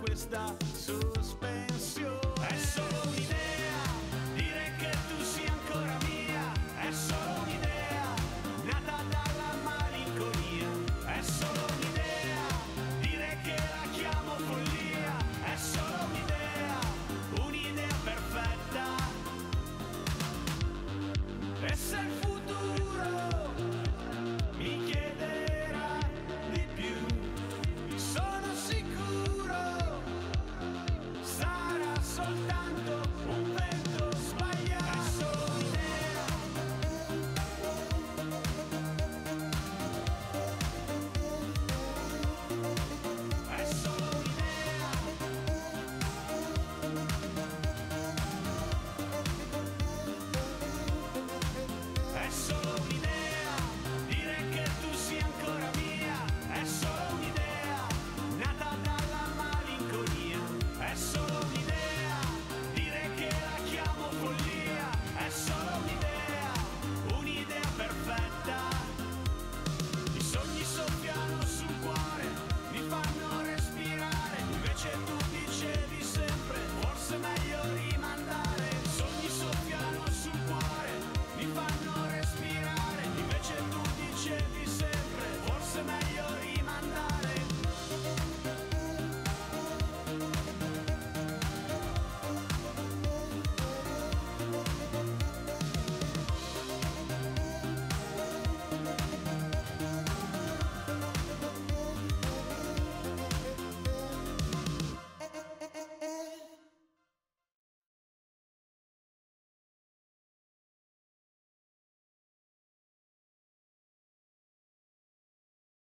Questa sospensione è solo un'idea, dire che tu sia ancora mia, è solo un'idea, nata dalla malinconia, è solo un'idea, dire che la chiamo follia, è solo un'idea, un'idea perfetta. E se il futuro